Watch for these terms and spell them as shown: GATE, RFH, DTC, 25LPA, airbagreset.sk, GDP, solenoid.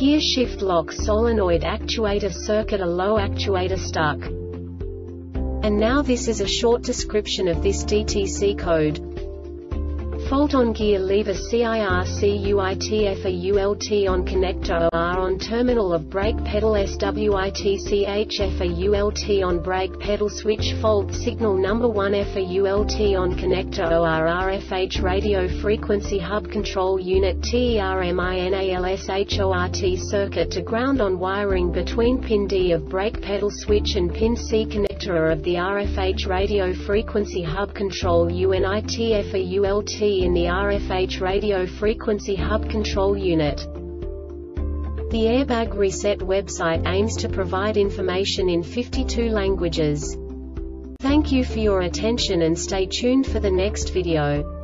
gear shift lock solenoid actuator circuit, a low actuator stuck. And now this is a short description of this DTC code. Fault on gear lever CIRCUITF a ULT on connector OR on terminal of brake pedal SWITCHF a ULT on brake pedal switch fault signal number 1F a ULT on connector OR RFH radio frequency hub control unit TERMINALSHORT circuit to ground on wiring between pin D of brake pedal switch and pin C connector of the RFH radio frequency hub control UNITF a ULT in the RFH radio frequency hub control unit. The Airbag Reset website aims to provide information in 52 languages. Thank you for your attention and stay tuned for the next video.